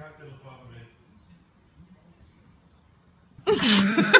Cocktail of